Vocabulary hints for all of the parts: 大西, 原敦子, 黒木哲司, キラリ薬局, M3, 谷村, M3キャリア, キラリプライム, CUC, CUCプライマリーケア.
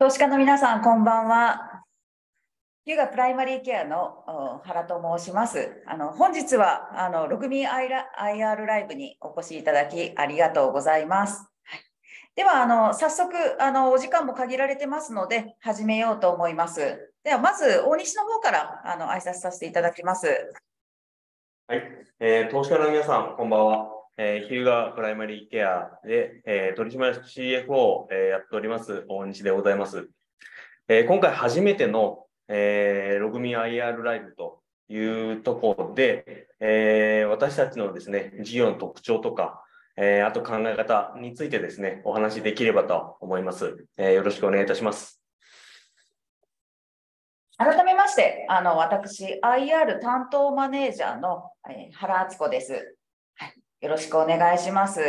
投資家の皆さん、こんばんは。CUCプライマリーケアの原と申します。本日は6民 IR ライブにお越しいただきありがとうございます。はい、では早速お時間も限られてますので始めようと思います。ではまず大西の方から挨拶させていただきます。はい、投資家の皆さん、こんばんは。CUCプライマリーケアで、取締役 CFO をやっております大西でございます。今回初めての、6民 IR ライブというところで、私たちのですね、事業の特徴とか、あと考え方についてですね、お話しできればと思います。よろしくお願いいたします。改めまして、私、IR 担当マネージャーの原敦子です。よろしくお願いします。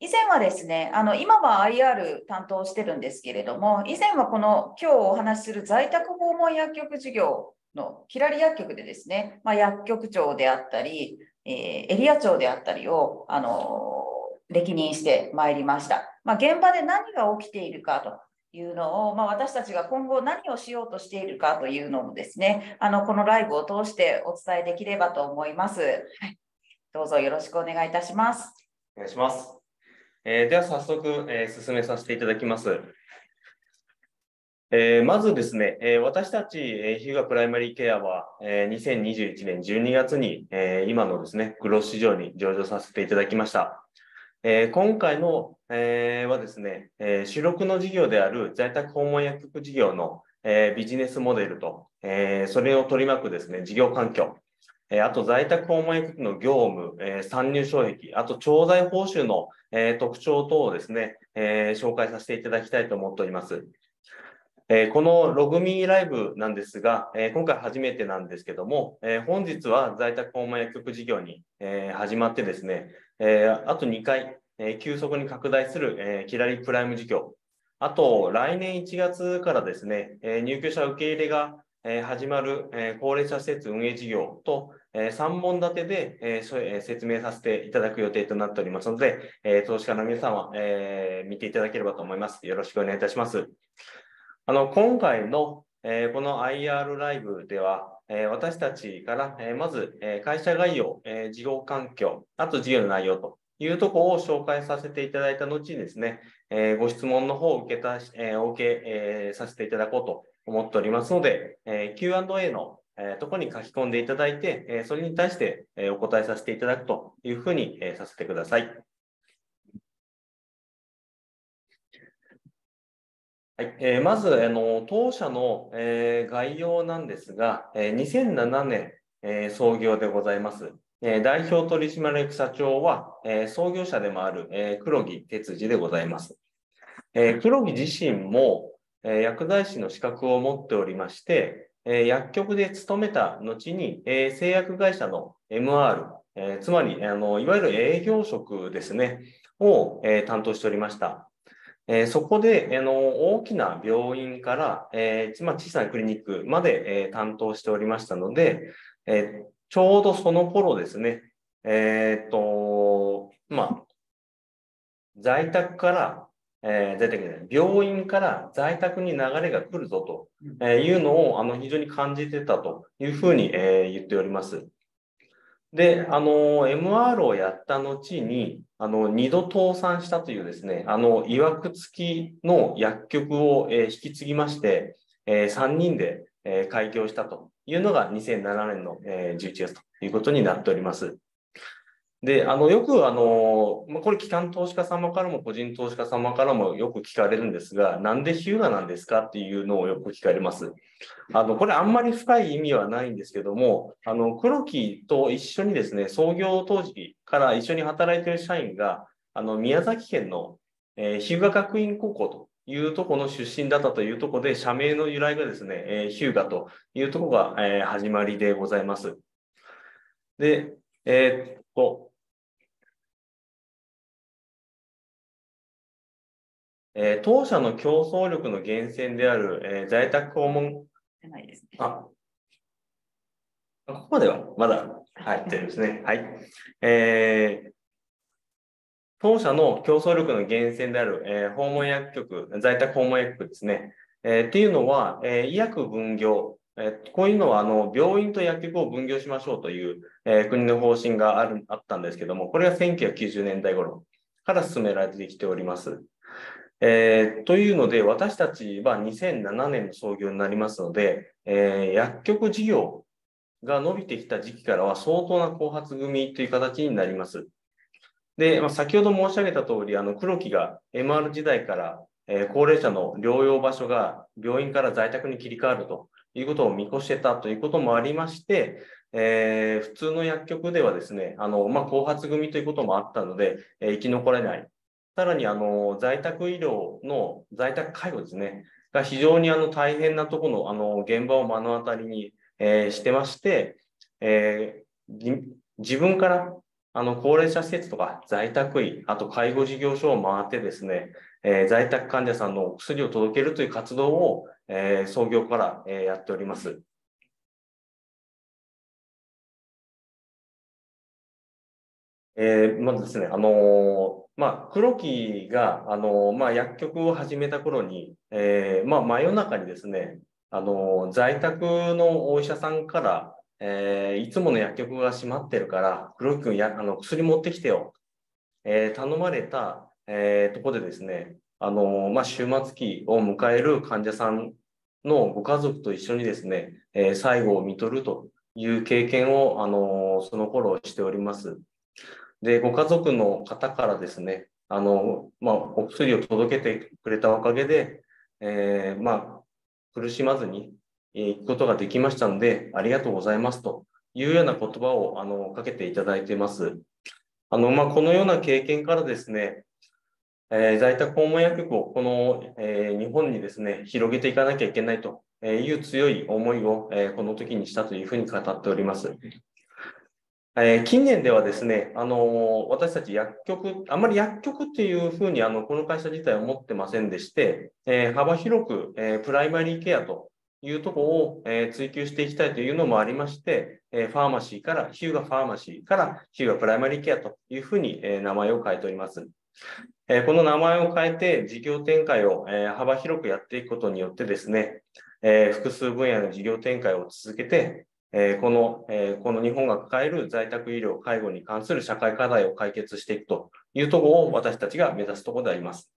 以前はですね、今は IR 担当してるんですけれども、以前はこの今日お話しする在宅訪問薬局事業のキラリ薬局でですね、薬局長であったり、エリア長であったりを歴任してまいりました。現場で何が起きているかというのを、私たちが今後何をしようとしているかというのもですね、このライブを通してお伝えできればと思います。はいどうぞよろしくお願いいたします。お願いします。では早速、進めさせていただきます。まずですね、私たちCUCプライマリーケアは、2021年12月に、今のですね、グロース市場に上場させていただきました。今回の、はですね、主力の事業である在宅訪問薬局事業の、ビジネスモデルと、それを取り巻くですね、事業環境。あと、在宅訪問薬局の業務、参入障壁、あと、調剤報酬の特徴等をですね、紹介させていただきたいと思っております。このログミーライブなんですが、今回初めてなんですけども、本日は在宅訪問薬局事業に始まってですね、あと2回、急速に拡大するキラリプライム事業、あと、来年1月からですね、入居者受け入れが始まる高齢者施設運営事業と3本立てで説明させていただく予定となっておりますので、投資家の皆様、見ていただければと思います。よろしくお願いいたします。今回のこの IR ライブでは、私たちからまず会社概要、事業環境、あと事業の内容というところを紹介させていただいた後にですね、ご質問の方をお受けさせていただこうと思っておりますので、Q&A のところに書き込んでいただいて、それに対してお答えさせていただくというふうにさせてください。はい、まず、当社の概要なんですが、2007年創業でございます。代表取締役社長は創業者でもある黒木哲司でございます。黒木自身も薬剤師の資格を持っておりまして、薬局で勤めた後に、製薬会社の MR、つまりいわゆる営業職ですね、を担当しておりました。そこで大きな病院から小さなクリニックまで担当しておりましたので、ちょうどその頃ですね、在宅から病院から在宅に流れが来るぞというのを非常に感じてたというふうに言っております。で、MR をやった後に、2度倒産したというですね、いわくつきの薬局を引き継ぎまして、3人で開業したというのが2007年の11月ということになっております。で、よくこれ、機関投資家様からも個人投資家様からもよく聞かれるんですが、なんでCUCなんですかっていうのをよく聞かれます。これあんまり深い意味はないんですけども、黒木と一緒にですね、創業当時から一緒に働いている社員が、宮崎県のCUC学院高校というところの出身だったというところで、社名の由来がですね、CUCというところが始まりでございます。で、当社の競争力の源泉である在宅訪問、ここまではまだ入ってるんですね。はい。当社の競争力の源泉である、訪問薬局、在宅訪問薬局ですね、っていうのは、医薬分業、こういうのは病院と薬局を分業しましょうという、国の方針があったんですけども、これが1990年代頃から進められてきております。というので、私たちは2007年の創業になりますので、薬局事業が伸びてきた時期からは相当な後発組という形になります。で、先ほど申し上げた通り、黒木が MR 時代から、高齢者の療養場所が病院から在宅に切り替わるということを見越してたということもありまして、普通の薬局ではですね、後発組ということもあったので、生き残れない。さらに在宅医療の在宅介護ですね、が非常に大変なところの現場を目の当たりに、してまして、自分から高齢者施設とか在宅医、あと介護事業所を回ってですね、在宅患者さんの薬を届けるという活動を、創業から、やっております。まずですね、黒木が、薬局を始めた頃に、真夜中にですね、在宅のお医者さんから、いつもの薬局が閉まってるから、黒木君薬持ってきてよ、頼まれた、ところでですね、終末期を迎える患者さんのご家族と一緒にですね、最後を見とるという経験を、その頃しております。で、ご家族の方からですね、お薬を届けてくれたおかげで、苦しまずに行くことができましたので、ありがとうございますというような言葉をかけていただいています。このような経験からですね、在宅訪問薬局をこの、日本にですね、広げていかなきゃいけないという強い思いを、この時にしたというふうに語っております。近年ではですね、私たちあまり薬局っていうふうにこの会社自体は思ってませんでして、幅広く、プライマリーケアというところを、追求していきたいというのもありまして、ヒューガファーマシーからヒューガプライマリーケアというふうに、名前を変えております。この名前を変えて事業展開を、幅広くやっていくことによってですね、複数分野の事業展開を続けて、この日本が抱える在宅医療、介護に関する社会課題を解決していくというところを私たちが目指すところであります。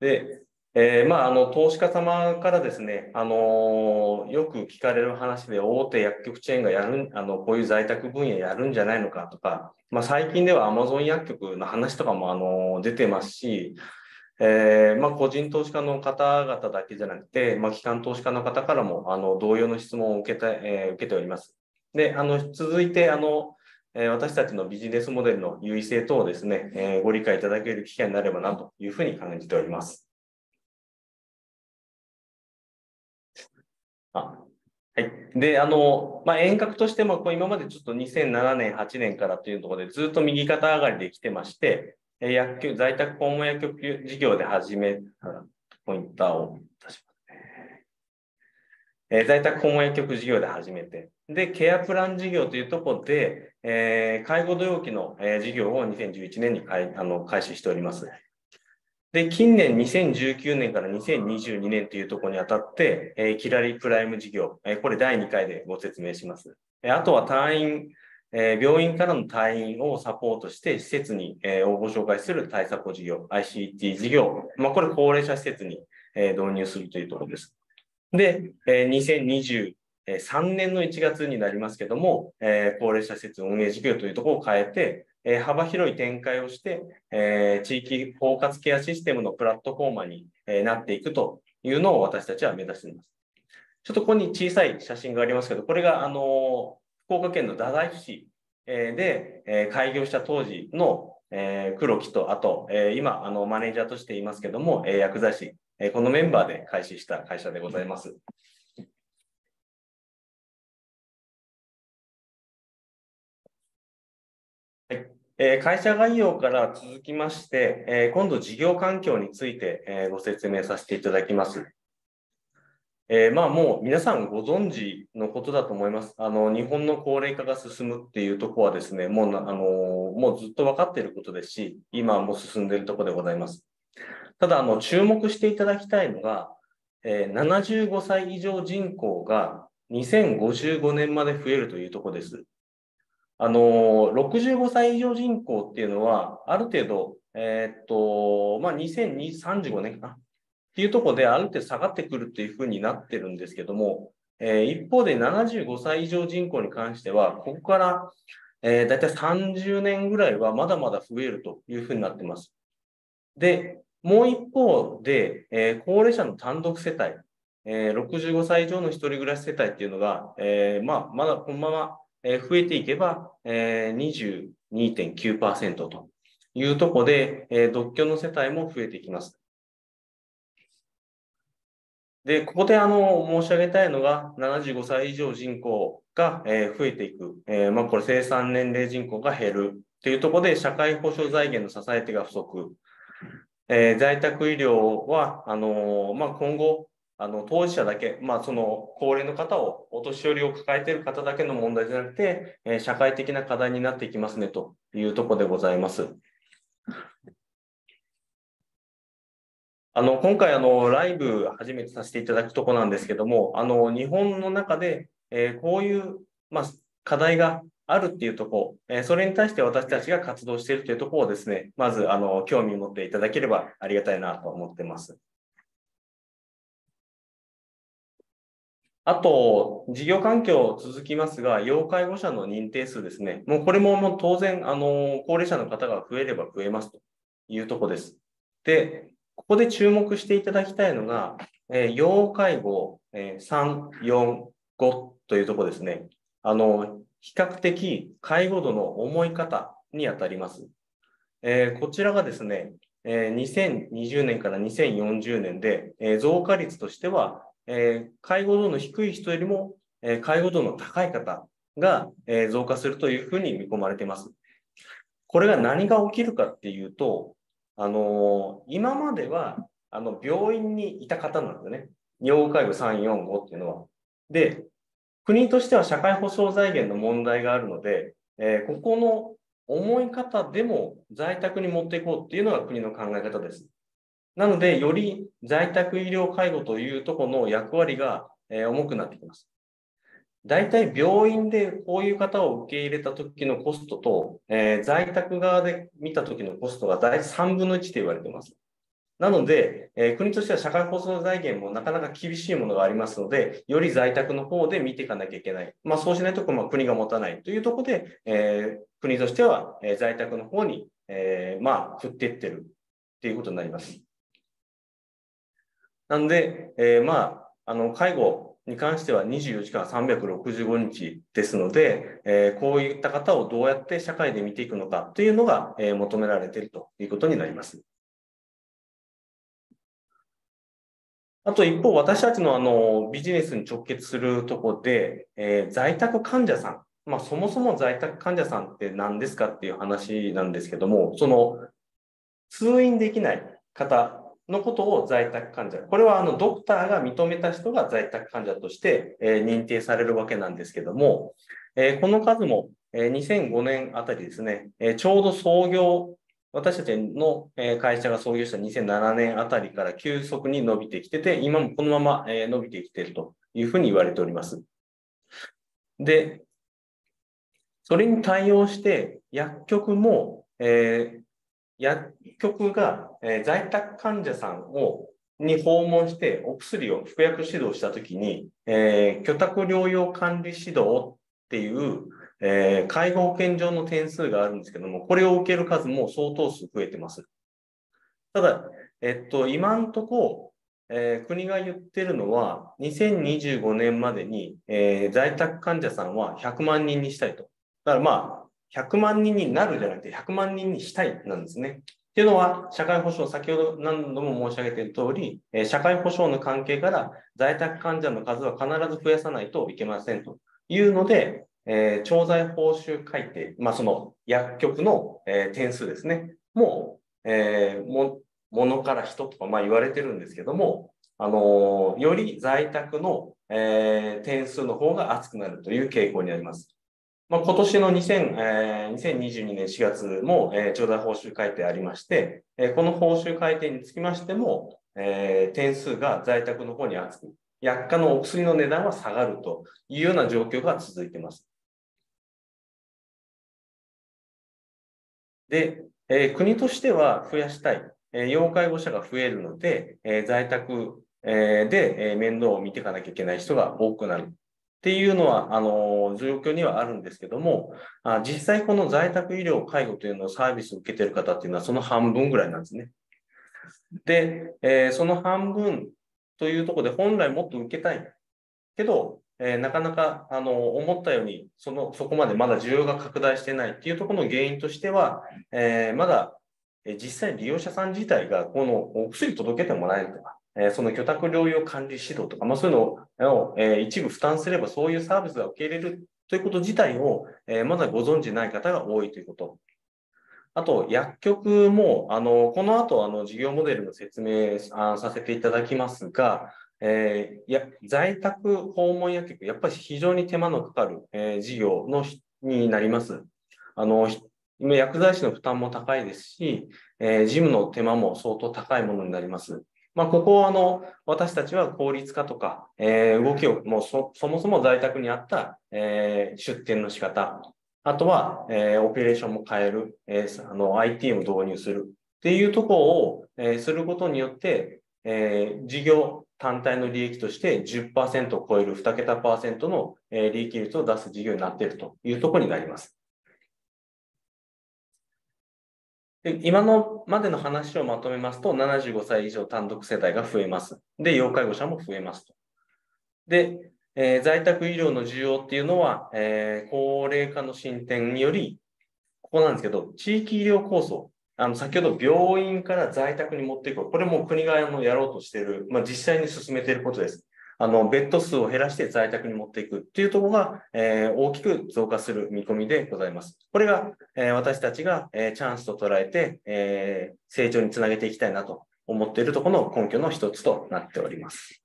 で、投資家様からですね、よく聞かれる話で大手薬局チェーンがこういう在宅分野やるんじゃないのかとか、最近では Amazon 薬局の話とかも出てますし、個人投資家の方々だけじゃなくて、機関投資家の方からも同様の質問を受けております。で、続いて私たちのビジネスモデルの優位性等をですね、ご理解いただける機会になればなというふうに感じております。はい。で、遠隔としても、今までちょっと2007年、8年からというところでずっと右肩上がりで来てまして、在宅訪問薬局事業で始めたポインターを出しますね。在宅訪問薬局事業で始めて、で、ケアプラン事業というところで、介護同期の事業を2011年に開始しております。で、近年2019年から2022年というところにあたって、キラリプライム事業、これ第2回でご説明します。あとは病院からの退院をサポートして施設にご紹介する対策事業、ICT 事業、これ高齢者施設に導入するというところです。で、2023年の1月になりますけども、高齢者施設運営事業というところを変えて、幅広い展開をして、地域包括ケアシステムのプラットフォーマーになっていくというのを私たちは目指しています。ちょっとここに小さい写真がありますけど、これが福岡県の太宰府市で開業した当時の黒木と、あと今マネージャーとしていますけども、薬剤師、このメンバーで開始した会社でございます。会社概要から続きまして、今度事業環境についてご説明させていただきます。まあもう皆さんご存知のことだと思います。日本の高齢化が進むっていうところはですね、もうずっと分かっていることですし、今も進んでいるところでございます。ただ、注目していただきたいのが、75歳以上人口が2055年まで増えるというところです。65歳以上人口っていうのは、ある程度、2035年かな。っていうところである程度下がってくるっていうふうになってるんですけども、一方で75歳以上人口に関しては、ここから、だいたい30年ぐらいはまだまだ増えるというふうになってます。で、もう一方で、高齢者の単独世帯、65歳以上の一人暮らし世帯っていうのが、まだこのまま増えていけば、22.9% というところで、独居の世帯も増えていきます。で、ここで申し上げたいのが、75歳以上人口が増えていく。これ生産年齢人口が減る。というところで、社会保障財源の支え手が不足。在宅医療は、今後、当事者だけ、その高齢の方を、お年寄りを抱えている方だけの問題じゃなくて、社会的な課題になっていきますね、というところでございます。今回ライブ初めてさせていただくとこなんですけども、日本の中で、こういう、課題があるっていうとこ、それに対して私たちが活動しているというところをですね、まず、興味を持っていただければありがたいなと思ってます。あと、事業環境続きますが、要介護者の認定数ですね。もうこれも当然、高齢者の方が増えれば増えますというとこです。で、ここで注目していただきたいのが、要介護3、4、5というところですね。比較的介護度の重い方にあたります。こちらがですね、2020年から2040年で、増加率としては、介護度の低い人よりも、介護度の高い方が、増加するというふうに見込まれています。これが何が起きるかっていうと、今までは、病院にいた方なんですよね。要介護3、4、5っていうのは。で、国としては社会保障財源の問題があるので、ここの思い方でも在宅に持っていこうっていうのが国の考え方です。なので、より在宅医療介護というところの役割が、重くなってきます。大体病院でこういう方を受け入れた時のコストと、在宅側で見た時のコストが大体3分の1と言われています。なので、国としては社会保障財源もなかなか厳しいものがありますので、より在宅の方で見ていかなきゃいけない。そうしないと国が持たないというところで、国としては在宅の方に、振っていってるということになります。なので、介護に関しては24時間365日ですので、こういった方をどうやって社会で見ていくのかというのが、求められているということになります。あと一方、私たちのビジネスに直結するところで、在宅患者さん。そもそも在宅患者さんって何ですかっていう話なんですけども、通院できない方、のことを在宅患者。これはドクターが認めた人が在宅患者として認定されるわけなんですけども、この数も2005年あたりですね、ちょうど創業、私たちの会社が創業した2007年あたりから急速に伸びてきてて、今もこのまま伸びてきているというふうに言われております。で、それに対応して薬局も、薬局が在宅患者さんに訪問してお薬を服薬指導したときに、居宅療養管理指導っていう、介護保険上の点数があるんですけども、これを受ける数も相当数増えてます。ただ、今のところ、国が言ってるのは、2025年までに、在宅患者さんは100万人にしたいと。だから100万人になるじゃなくて100万人にしたいなんですね。っていうのは、社会保障、先ほど何度も申し上げている通り、社会保障の関係から在宅患者の数は必ず増やさないといけませんというので、調剤報酬改定、薬局の点数ですね、もう、物から人とか言われてるんですけども、より在宅の、点数の方が厚くなるという傾向になります。今年の2022年4月も、調査報酬改定ありまして、この報酬改定につきましても、点数が在宅の方に厚く、薬価のお薬の値段は下がるというような状況が続いています。で、国としては増やしたい、要介護者が増えるので、在宅で面倒を見ていかなきゃいけない人が多くなる。っていうのは、状況にはあるんですけども、実際この在宅医療、介護というのをサービスを受けている方っていうのはその半分ぐらいなんですね。で、その半分というところで本来もっと受けたいけど、なかなか、思ったように、そこまでまだ需要が拡大してないっていうところの原因としては、まだ、実際利用者さん自体がこのお薬届けてもらえるとか、その居宅療養管理指導とか、そういうのを一部負担すれば、そういうサービスが受け入れるということ自体を、まだご存じない方が多いということ。あと、薬局も、この後、事業モデルの説明させていただきますが、在宅訪問薬局、やっぱり非常に手間のかかる、事業になります。薬剤師の負担も高いですし、事務の手間も相当高いものになります。ここは私たちは効率化とか、動きをもう そもそも在宅にあった、出店の仕方、あとは、オペレーションも変える、IT を導入するっていうところを、することによって、事業単体の利益として 10% を超える2桁%の利益率を出す事業になっているというところになります。今のまでの話をまとめますと、75歳以上単独世代が増えます。で、要介護者も増えますと。で、在宅医療の需要っていうのは、高齢化の進展により、ここなんですけど、地域医療構想、先ほど病院から在宅に持っていく、これも国がやろうとしている、実際に進めていることです。ベッド数を減らして在宅に持っていくっていうところが、大きく増加する見込みでございます。これが、私たちが、チャンスと捉えて、成長につなげていきたいなと思っているところの根拠の一つとなっております。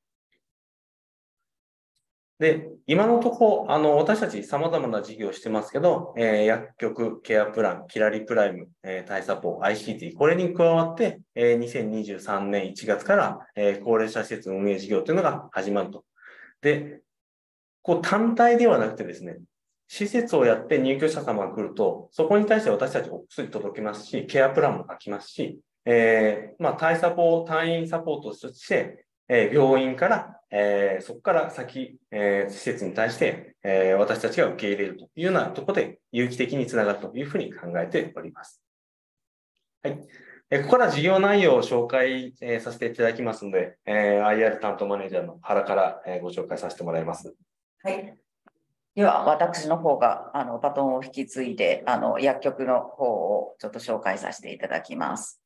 で、今のところ、私たち様々な事業をしてますけど、薬局、ケアプラン、キラリプライム、対策法、ICT、これに加わって、2023年1月から、高齢者施設運営事業というのが始まると。で、単体ではなくてですね、施設をやって入居者様が来ると、そこに対して私たちお薬届きますし、ケアプランも書きますし、対策法、退院サポートとして、病院から、そこから先、施設に対して、私たちが受け入れるというようなところで有機的につながるというふうに考えております。はい。ここから事業内容を紹介、させていただきますので、IR 担当マネージャーの原から、ご紹介させてもらいます。はい。では、私の方が、バトンを引き継いで、薬局の方をちょっと紹介させていただきます。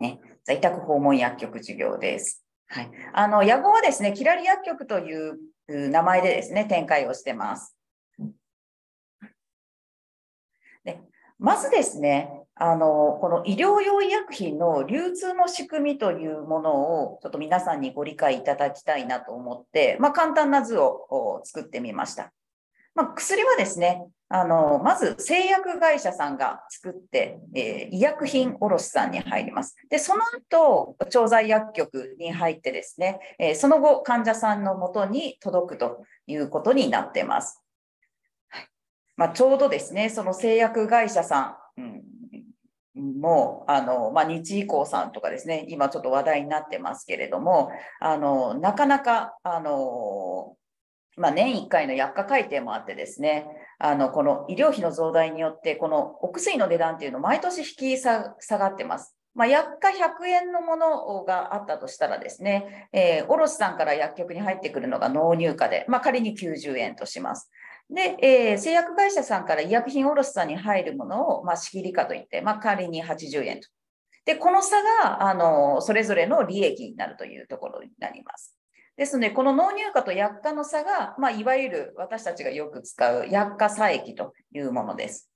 ね、在宅訪問薬局事業です。はい、屋号はですね、キラリ薬局という名前でですね、展開をしてます。で、まずですね、この医療用医薬品の流通の仕組みというものを、ちょっと皆さんにご理解いただきたいなと思って、簡単な図を作ってみました。薬はですね、まず製薬会社さんが作って、医薬品卸さんに入ります。で、その後、調剤薬局に入ってですね、その後、患者さんのもとに届くということになっています。はい、ちょうどですね、その製薬会社さんも、日医工さんとかですね、今ちょっと話題になってますけれども、なかなか、年1回の薬価改定もあってですね、この医療費の増大によって、このお薬の値段っていうの毎年引き下がってます。薬価100円のものがあったとしたらですね、卸さんから薬局に入ってくるのが納入価で、仮に90円とします。で、製薬会社さんから医薬品卸さんに入るものを、仕切り価といって、仮に80円と。で、この差が、それぞれの利益になるというところになります。ですので、この納入価と薬価の差が、いわゆる私たちがよく使う薬価差益というものです。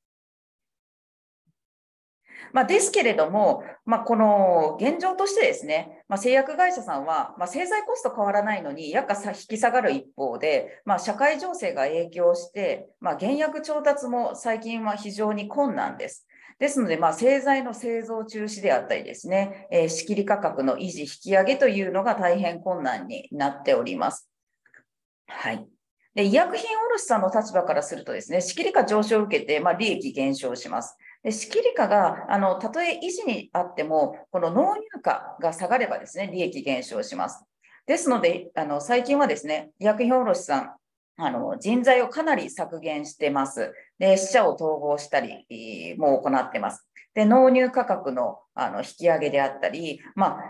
ですけれども、この現状としてですね、製薬会社さんは、製材コスト変わらないのに薬価引き下がる一方で、社会情勢が影響して、原薬調達も最近は非常に困難です。ですので、製材の製造中止であったりですね、仕切り価格の維持、引き上げというのが大変困難になっております。はい。で、医薬品卸さんの立場からするとですね、仕切り価上昇を受けて、利益減少します。で、仕切り価が、たとえ維持にあっても、この納入価が下がればですね、利益減少します。ですので、最近はですね、医薬品卸さん、人材をかなり削減してます。で、支社を統合したりも行ってます。で、納入価格の、引き上げであったり、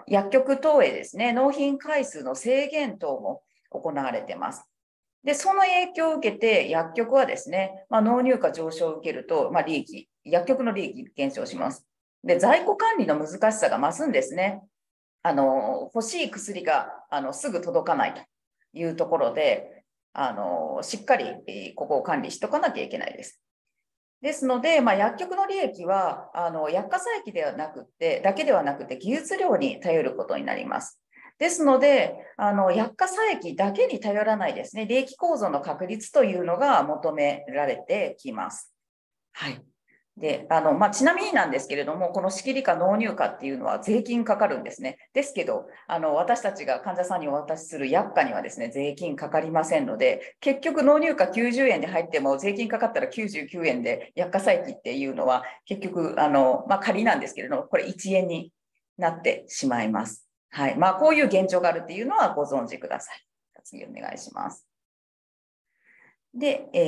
薬局等へですね、納品回数の制限等も行われてます。で、その影響を受けて薬局はですね、納入価上昇を受けると、薬局の利益減少します。で、在庫管理の難しさが増すんですね。欲しい薬が、すぐ届かないというところで、しっかりここを管理しとかなきゃいけないです。ですので、薬局の利益は薬価差益ではなくてだけではなくて技術量に頼ることになります。ですので、薬価差益だけに頼らないですね、利益構造の確立というのが求められてきます。はい。で、ちなみになんですけれども、この仕切り価納入価っていうのは税金かかるんですね。ですけど、私たちが患者さんにお渡しする薬価にはですね、税金かかりませんので、結局納入価90円で入っても、税金かかったら99円で薬価差益っていうのは、結局、仮なんですけれども、これ1円になってしまいます。はい。こういう現状があるっていうのはご存知ください。次お願いします。で、ち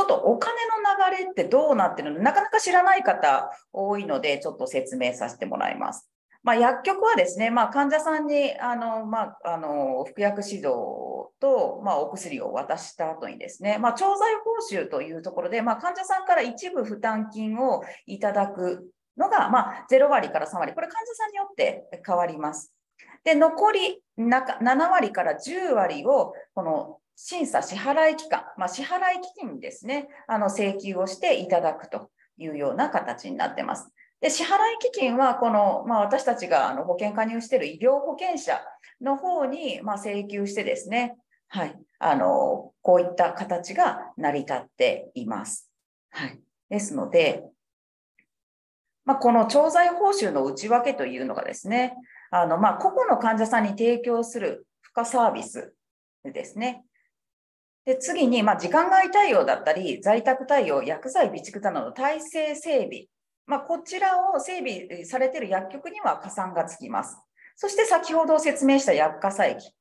ょっとお金の流れってどうなってるのか、なかなか知らない方多いので、ちょっと説明させてもらいます。薬局はですね、患者さんに、服薬指導と、お薬を渡した後にですね、調剤報酬というところで、患者さんから一部負担金をいただくのが、0割から3割、これ患者さんによって変わります。で、残り7割から10割を、この、審査支払い機関、支払い基金にですね、請求をしていただくというような形になっています。で、支払い基金は、この、私たちが保険加入している医療保険者の方に、請求してですね、はい、こういった形が成り立っています。はい。ですので、この調剤報酬の内訳というのがですね、個々の患者さんに提供する付加サービスですね。で次に、時間外対応だったり、在宅対応、薬剤備蓄などの体制整備、こちらを整備されている薬局には加算がつきます。そして先ほど説明した薬価差益。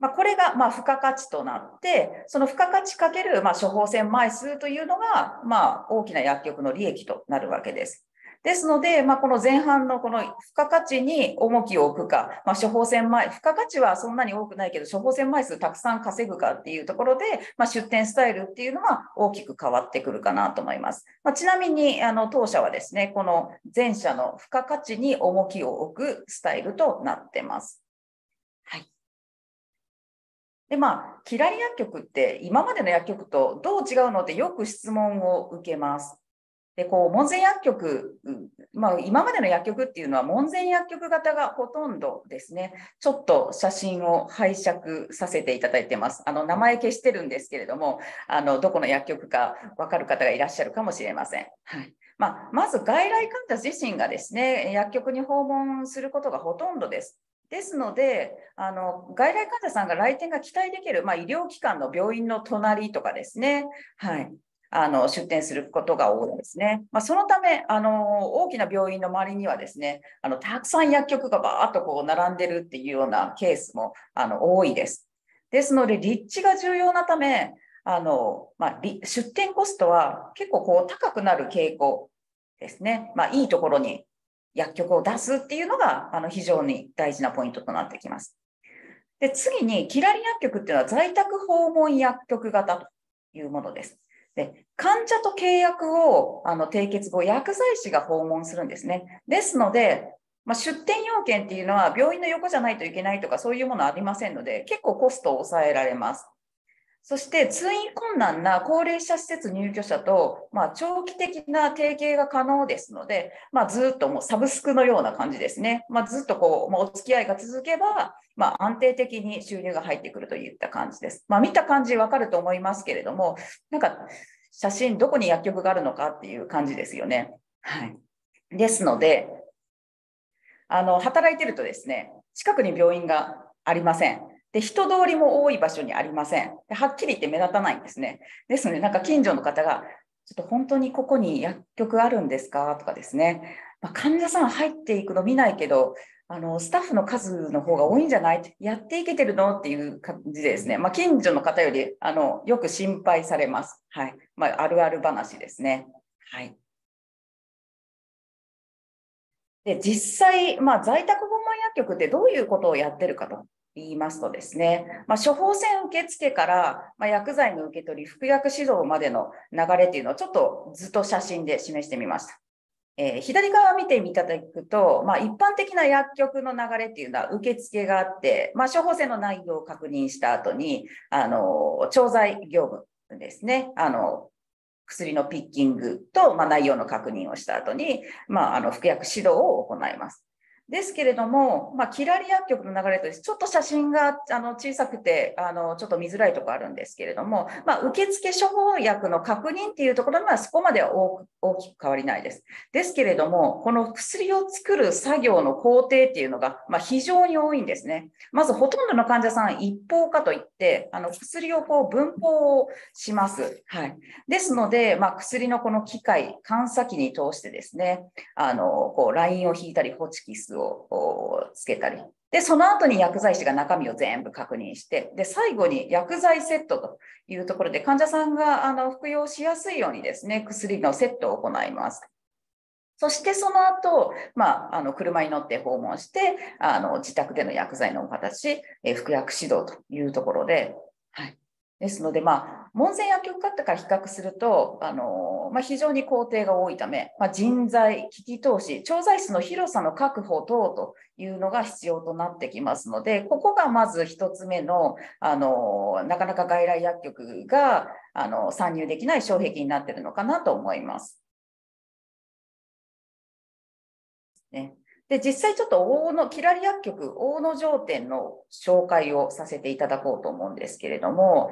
これが付加価値となって、その付加価値かける処方箋枚数というのが大きな薬局の利益となるわけです。ですので、この前半のこの付加価値に重きを置くか、処方箋枚、付加価値はそんなに多くないけど、処方箋枚数たくさん稼ぐかっていうところで、出店スタイルっていうのは大きく変わってくるかなと思います。ちなみに、当社はですね、この前者の付加価値に重きを置くスタイルとなってます。はい。で、キラリ薬局って今までの薬局とどう違うのってよく質問を受けます。で、門前薬局、今までの薬局っていうのは門前薬局型がほとんどですね。ちょっと写真を拝借させていただいてます。名前消してるんですけれども、どこの薬局かわかる方がいらっしゃるかもしれません。はい。まず外来患者自身がですね、薬局に訪問することがほとんどです。ですので、外来患者さんが来店が期待できる、医療機関の病院の隣とかですね。はい。出店することが多いですね。そのため、大きな病院の周りにはですね、たくさん薬局がバーっと並んでるっていうようなケースも、多いです。ですので、立地が重要なため、出店コストは結構高くなる傾向ですね。いいところに薬局を出すっていうのが、非常に大事なポイントとなってきます。で、次に、キラリ薬局っていうのは在宅訪問薬局型というものです。で、患者と契約を締結後、薬剤師が訪問するんですね。ですので、出店要件っていうのは病院の横じゃないといけないとかそういうものはありませんので、結構コストを抑えられます。そして通院困難な高齢者施設入居者と、長期的な提携が可能ですので、ずっともうサブスクのような感じですね、ずっとこう、お付き合いが続けば、安定的に収入が入ってくるといった感じです。見た感じ分かると思いますけれども、なんか写真、どこに薬局があるのかっていう感じですよね。はい、ですので働いてるとですね、近くに病院がありません。で、人通りも多い場所にありません。で、はっきり言って目立たないんですね。ですので、なんか近所の方が、ちょっと本当にここに薬局あるんですかとかですね、患者さん入っていくの見ないけど、スタッフの数の方が多いんじゃない？やっていけてるの？っていう感じでですね、近所の方よりよく心配されます。はい。あるある話ですね。はい。で、実際、在宅訪問薬局ってどういうことをやってるかと言いますとですね、処方箋受付から、薬剤の受け取り、服薬指導までの流れというのをちょっと図と写真で示してみました。左側を見ていただくと、一般的な薬局の流れっていうのは受付があって、処方箋の内容を確認した後に、調剤業務ですね、薬のピッキングと、内容の確認をした後に、服薬指導を行います。ですけれども、キラリ薬局の流れとちょっと写真が小さくてちょっと見づらいところあるんですけれども、受付処方薬の確認っていうところはそこまでは大きく変わりないです。ですけれども、この薬を作る作業の工程っていうのが非常に多いんですね。まずほとんどの患者さん一方化といって薬をこう分包をします。はい、ですので、薬のこの機械、監査機に通してですね、こうラインを引いたりホチキスをつけたりで、その後に薬剤師が中身を全部確認して、で最後に薬剤セットというところで患者さんが服用しやすいようにですね、薬のセットを行います。そしてその後、車に乗って訪問して、自宅での薬剤の形、服薬指導というところで、はい、ですので、門前薬局買ったから比較すると非常に工程が多いため、人材、機器投資、調剤室の広さの確保等というのが必要となってきますので、ここがまず1つ目の、なかなか外来薬局が参入できない障壁になっているのかなと思います。ね、で、実際ちょっとキラリ薬局大野城店の紹介をさせていただこうと思うんですけれども、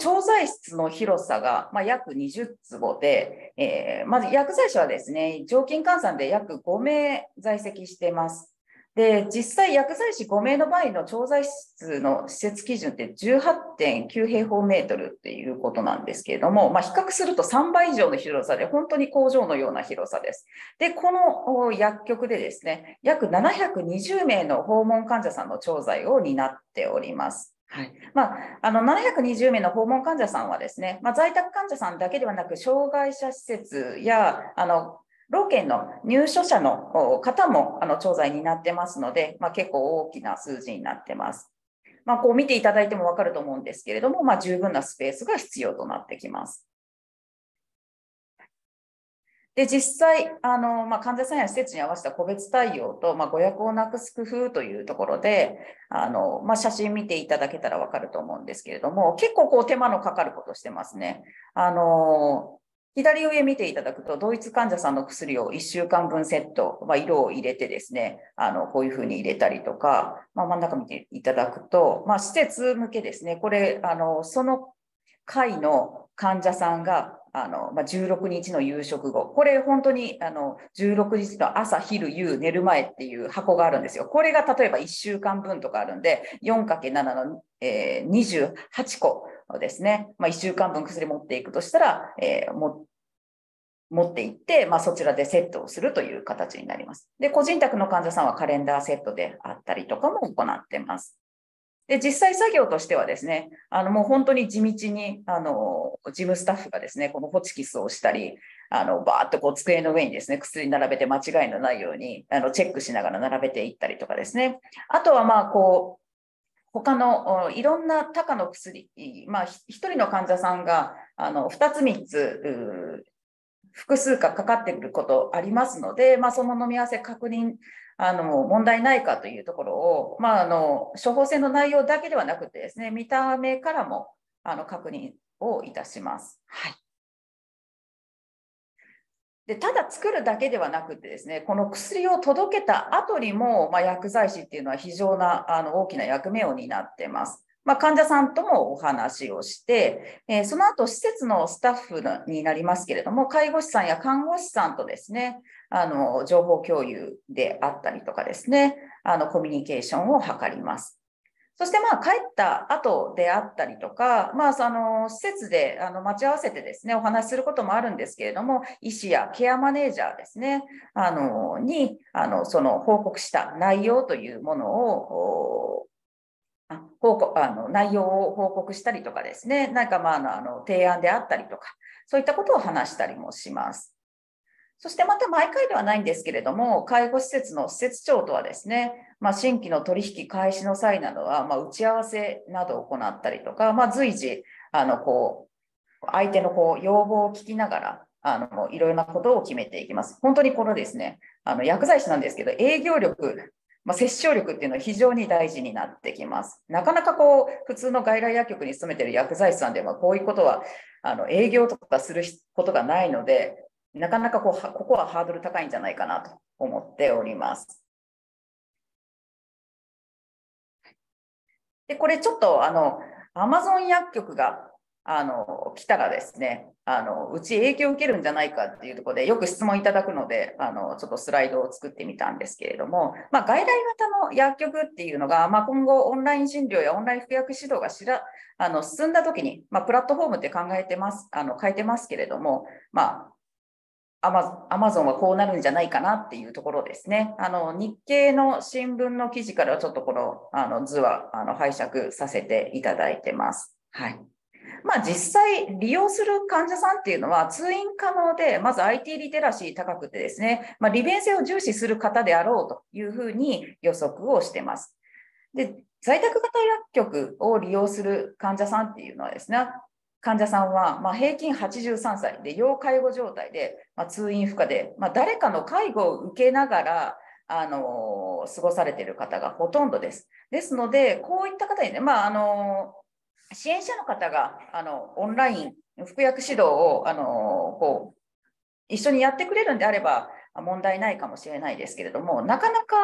調剤室の広さが約20坪で、まず薬剤師はですね、常勤換算で約5名在籍しています。で、実際薬剤師5名の場合の調剤室の施設基準って 18.9 平方メートルっていうことなんですけれども、比較すると3倍以上の広さで、本当に工場のような広さです。で、この薬局でですね、約720名の訪問患者さんの調剤を担っております。はい、720名の訪問患者さんはですね、在宅患者さんだけではなく、障害者施設や、老健の入所者の方も調剤になってますので、結構大きな数字になってます。こう見ていただいても分かると思うんですけれども、十分なスペースが必要となってきます。で、実際、患者さんや施設に合わせた個別対応と、誤薬をなくす工夫というところで、写真見ていただけたら分かると思うんですけれども、結構こう手間のかかることしてますね。左上見ていただくと、同一患者さんの薬を1週間分セット、色を入れてですね、こういうふうに入れたりとか、真ん中見ていただくと、施設向けですね、これ、その会の患者さんが、16日の夕食後、これ本当に16日の朝、昼、夕、寝る前っていう箱があるんですよ。これが例えば1週間分とかあるんで、4×7 の、28個ですね。1週間分薬持っていくとしたら、持っていって、そちらでセットをするという形になります。で、個人宅の患者さんはカレンダーセットであったりとかも行ってます。で、実際作業としてはですね、もう本当に地道に、事務スタッフがですね、このホチキスをしたり、バーっとこう机の上にですね、薬並べて間違いのないように、チェックしながら並べていったりとかですね。あとはこう、他のいろんな他科の薬、一人の患者さんが、2つ3つ、複数かかってくることありますので、その飲み合わせ確認、問題ないかというところを、処方箋の内容だけではなくてですね、見た目からも確認をいたします。はい。でただ作るだけではなくてですね、この薬を届けた後にも、薬剤師っていうのは非常な大きな役目を担っています。患者さんともお話をして、その後施設のスタッフになりますけれども、介護士さんや看護師さんとですね、情報共有であったりとかですね、コミュニケーションを図ります。そして帰った後であったりとか、施設で待ち合わせてですね、お話しすることもあるんですけれども、医師やケアマネージャーですね、に、その報告した内容というものを、内容を報告したりとかですね、なんか提案であったりとか、そういったことを話したりもします。そしてまた毎回ではないんですけれども、介護施設の施設長とはですね、新規の取引開始の際などは、打ち合わせなどを行ったりとか、随時相手の要望を聞きながらいろいろなことを決めていきます。本当にこのですね、薬剤師なんですけど、営業力、折衝力っていうのは非常に大事になってきます。なかなか普通の外来薬局に勤めている薬剤師さんではこういうことは営業とかすることがないので、なかなかここはハードル高いんじゃないかなと思っております。で、これちょっとアマゾン薬局が来たらですね、うち影響を受けるんじゃないかっていうところでよく質問いただくので、ちょっとスライドを作ってみたんですけれども、外来型の薬局っていうのが、今後オンライン診療やオンライン服薬指導が進んだときに、プラットフォームって書いてますけれども、アマゾンはこうなるんじゃないかなっていうところですね。日経の新聞の記事からちょっとこの図は拝借させていただいてます。はい。実際利用する患者さんっていうのは通院可能で、まず IT リテラシー高くてですね、利便性を重視する方であろうというふうに予測をしてます。で、在宅型薬局を利用する患者さんっていうのはですね、患者さんは平均83歳で要介護状態で通院不可で誰かの介護を受けながら過ごされている方がほとんどです。ですのでこういった方にね、支援者の方がオンライン服薬指導を一緒にやってくれるんであれば問題ないかもしれないですけれども、なかなか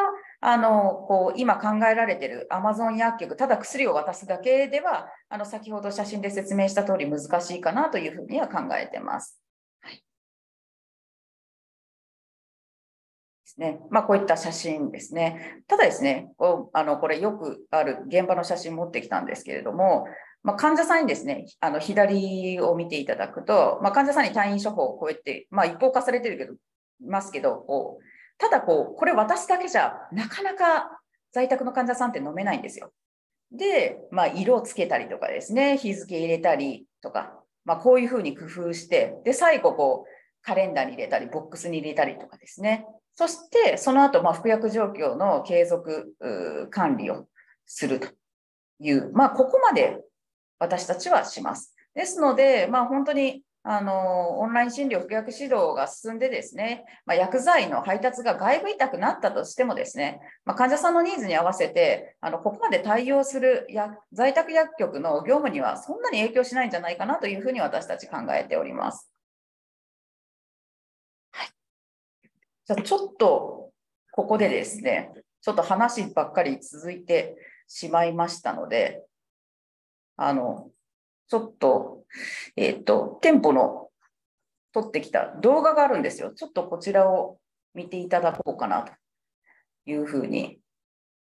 今考えられているアマゾン薬局、ただ薬を渡すだけでは先ほど写真で説明した通り難しいかなというふうには考えてます。はい。ですね。こういった写真ですね。ただですね、これよくある現場の写真持ってきたんですけれども、患者さんにですね、左を見ていただくと、患者さんに退院処方をこうやって、一方化されてるけど、ただこれ渡すだけじゃなかなか在宅の患者さんって飲めないんですよ。で、色をつけたりとかですね、日付入れたりとか、こういうふうに工夫して、で、最後カレンダーに入れたり、ボックスに入れたりとかですね。そして、その後、服薬状況の継続管理をするという、ここまで私たちはします。ですので、本当に、オンライン診療、服薬指導が進んでですね、薬剤の配達が外部委託になったとしてもですね、患者さんのニーズに合わせて、ここまで対応する在宅薬局の業務にはそんなに影響しないんじゃないかなというふうに私たち考えております。はい。じゃあちょっとここでですね、ちょっと話ばっかり続いてしまいましたので、ちょっと、店舗の撮ってきた動画があるんですよ。ちょっとこちらを見ていただこうかなというふうに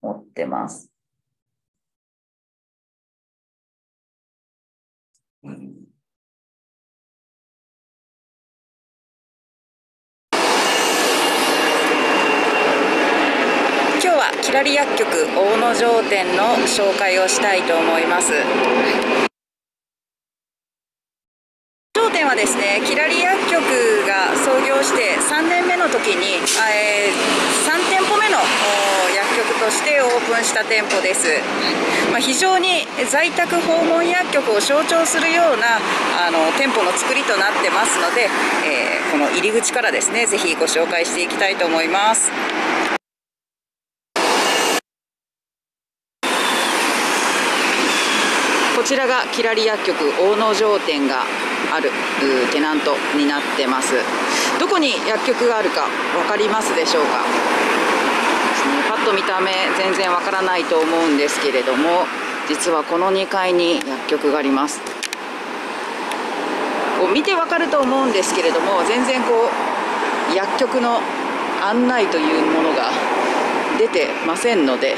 思ってます。今日はキラリ薬局大野城店の紹介をしたいと思います。店はですね、キラリ薬局が創業して3年目の時に、3店舗目の薬局としてオープンした店舗です。非常に在宅訪問薬局を象徴するような店舗の作りとなってますので、この入り口からですね、ぜひご紹介していきたいと思います。こちらがキラリ薬局大野城店があるテナントになってます。どこに薬局があるか分かりますでしょうか。パッと見た目全然分からないと思うんですけれども、実はこの2階に薬局があります。見て分かると思うんですけれども、全然こう薬局の案内というものが出てませんので、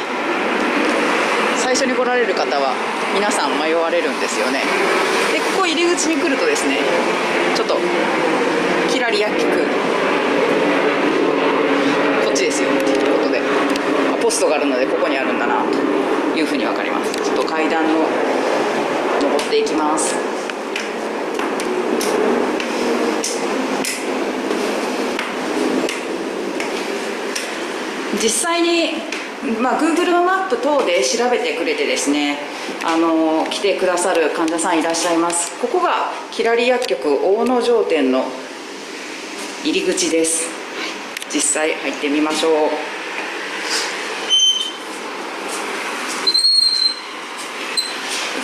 最初に来られる方は皆さん迷われるんですよね。で、ここ入り口に来るとですね、ちょっとキラリ薬局こっちですよということで、ポストがあるのでここにあるんだなというふうに分かります。ちょっと階段を登っていきます。実際に、Google のマップ等で調べてくれてですね、来てくださる患者さんいらっしゃいます。ここがキラリ薬局大野城店の入り口です。実際入ってみましょう。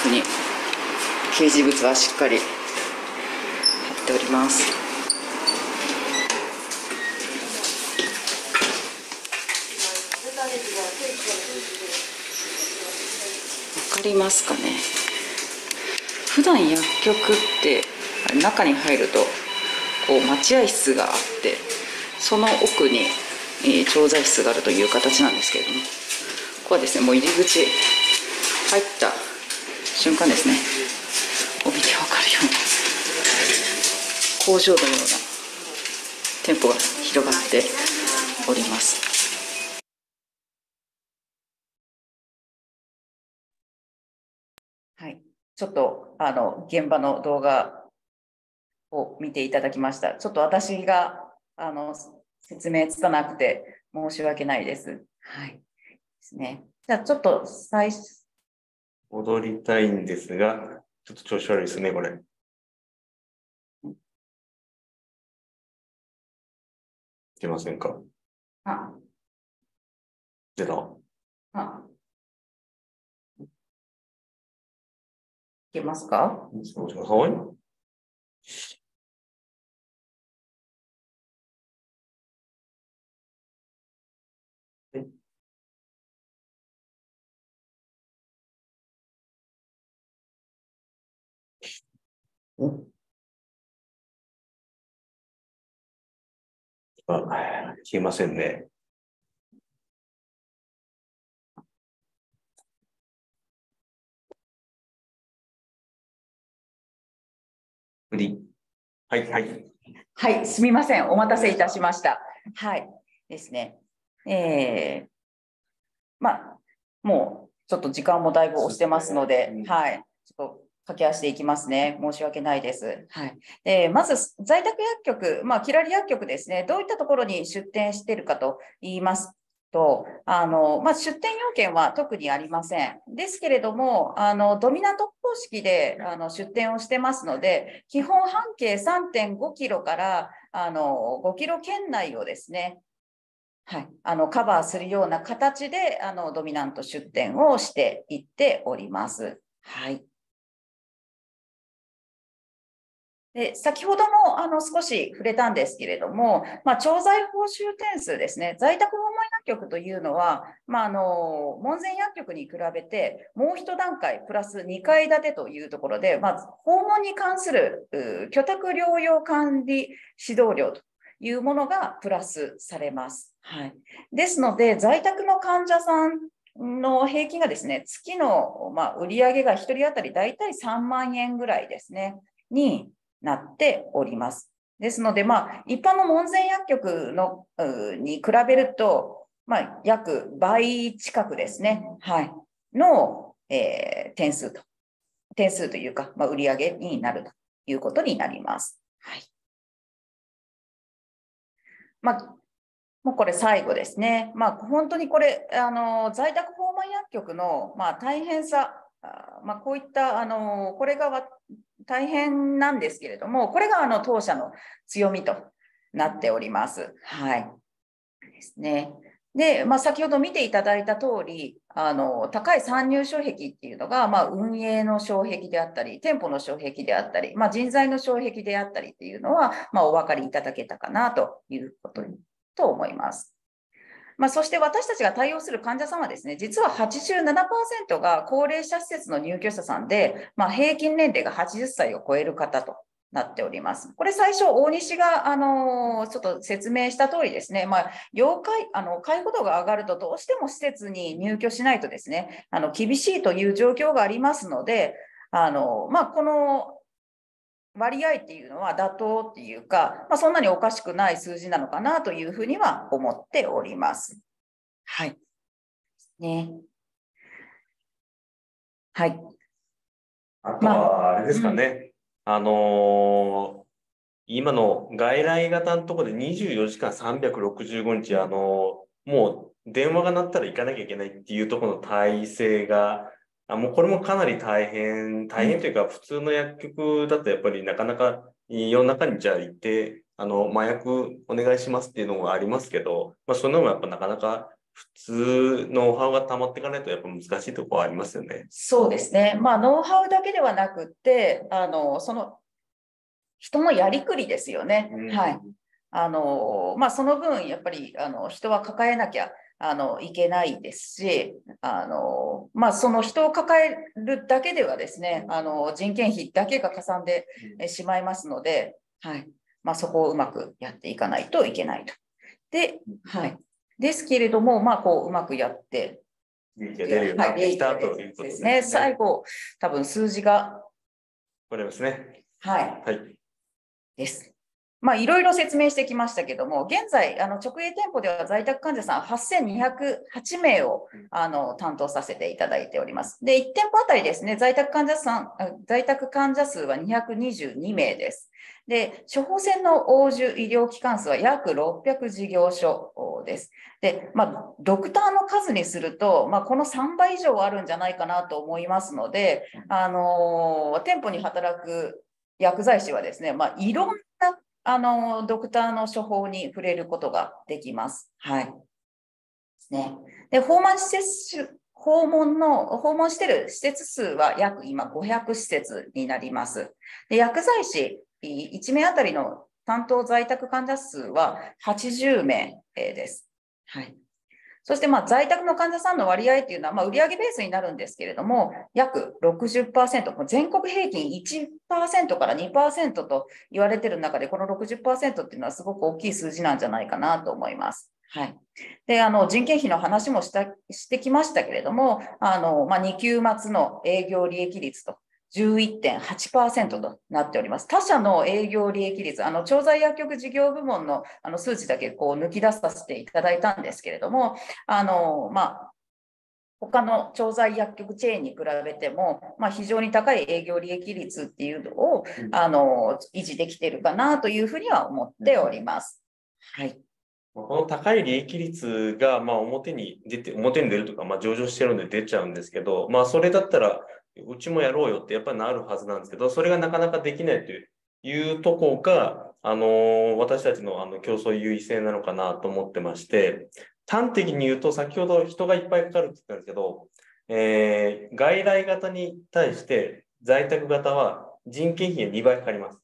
特に掲示物はしっかり貼っております。ありますかね。普段薬局って中に入るとこう待合室があって、その奥に調剤室があるという形なんですけれども、ここはですね、もう入り口入った瞬間ですね、見て分かるように工場のような店舗が広がっております。ちょっと現場の動画を見ていただきました。ちょっと私が説明つかなくて申し訳ないです。はい。ですね。じゃあちょっと最初戻りたいんですが、ちょっと調子悪いですね、これ。いけませんか。あ。出た。あ。いけますか？消えませんね。はいはいはい、すみません、お待たせいたしました。はいですね、もうちょっと時間もだいぶ押してますので、はい、ちょっと駆け足でいきますね、申し訳ないです。はい、まず、在宅薬局、キラリ薬局ですね、どういったところに出店しているかといいますと、出店要件は特にありません。ですけれども、ドミナント方式で出店をしてますので、基本半径 3.5 キロから5キロ圏内をですね、はい、カバーするような形でドミナント出店をしていっております。はい。で先ほども少し触れたんですけれども、調剤報酬点数ですね、在宅訪問薬局というのは、門前薬局に比べて、もう一段階、プラス2階建てというところで、訪問に関する居宅療養管理指導料というものがプラスされます。はい、ですので、在宅の患者さんの平均がですね、月の売上が1人当たり大体3万円ぐらいですね、になっております。ですので、一般の門前薬局のに比べると、約倍近くですね、はい、の、点数というか、売り上げになるということになります。はい、もうこれ最後ですね。本当にこれ、在宅訪問薬局の、大変さ、こういった、これが大変なんですけれども、これが当社の強みとなっております。はい。ですね。で、先ほど見ていただいた通り、高い参入障壁っていうのが、運営の障壁であったり、店舗の障壁であったり、人材の障壁であったりっていうのは、お分かりいただけたかなということと思います。そして私たちが対応する患者様ですね、実は 87% が高齢者施設の入居者さんで、平均年齢が80歳を超える方となっております。これ最初、大西が、ちょっと説明した通りですね、介護度が上がるとどうしても施設に入居しないとですね、厳しいという状況がありますので、この割合っていうのは妥当っていうか、そんなにおかしくない数字なのかなというふうには思っております。はい。ね。はい。あとはあれですかね。今の外来型のところで24時間365日、もう電話が鳴ったら行かなきゃいけないっていうところの体制が、これもかなり大変というか、普通の薬局だとやっぱりなかなか夜中にじゃあ行って、麻薬お願いしますっていうのがありますけど、そのもやっぱなかなか普通ノウハウが溜まっていかないとやっぱ難しいところはありますよね。そうですね。ノウハウだけではなくって、その人のやりくりですよね。うん、はい。その分やっぱり人は抱えなきゃいけないですし、その人を抱えるだけではですね、人件費だけがかさんでしまいますので、はい、そこをうまくやっていかないといけないと。で、はい、ですけれども、うまくやって、利益が出るようになってきたということですね。最後、多分数字が。これですね。はい。はい。です。いろいろ説明してきましたけども、現在、直営店舗では在宅患者さん8208名を担当させていただいております。で、1店舗あたりですね、在宅患者数は222名です。で、処方箋の応受医療機関数は約600事業所です。で、ドクターの数にすると、この3倍以上あるんじゃないかなと思いますので、店舗に働く薬剤師はですね、いろんなドクターの処方に触れることができます。はい。ね。で、訪問してる施設数は約今500施設になります。で、薬剤師1名あたりの担当在宅患者数は80名です。はい。そして、在宅の患者さんの割合っていうのは、売上ベースになるんですけれども、約 60%、全国平均 1% から 2% と言われている中で、この 60% っていうのはすごく大きい数字なんじゃないかなと思います。はい。で、人件費の話もしてきましたけれども、2級末の営業利益率と。11.8% となっております。他社の営業利益率、調剤薬局事業部門の数値だけ抜き出させていただいたんですけれども、他の調剤薬局チェーンに比べても、非常に高い営業利益率っていうのを、維持できているかなというふうには思っております。はい。この高い利益率が、表に出るとか、上場してるので出ちゃうんですけど、それだったら、うちもやろうよってやっぱりなるはずなんですけど、それがなかなかできないというところが、私たちの競争優位性なのかなと思ってまして、端的に言うと、先ほど人がいっぱいかかるって言ったんですけど、外来型に対して在宅型は人件費が2倍かかります。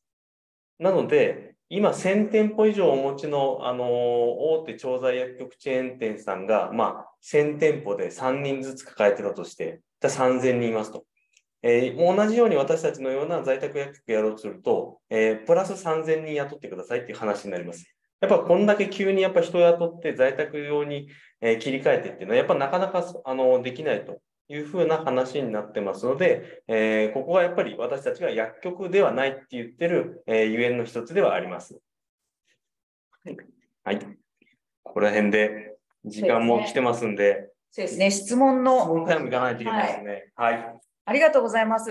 なので、今1000店舗以上お持ちの、大手調剤薬局チェーン店さんが、1000店舗で3人ずつ抱えてたとして、3000人いますと。同じように私たちのような在宅薬局やろうとすると、プラス3000人雇ってくださいっていう話になります。やっぱこんだけ急にやっぱ人を雇って在宅用に、切り替えてっていうのは、やっぱなかなかできないというふうな話になってますので、ここがやっぱり私たちが薬局ではないって言ってる、ゆえんの一つではあります。はい。はい。ここら辺で時間も来てますんで。そうですね。質問の。質問タイムいかないといけないですね。はい。ありがとうございます。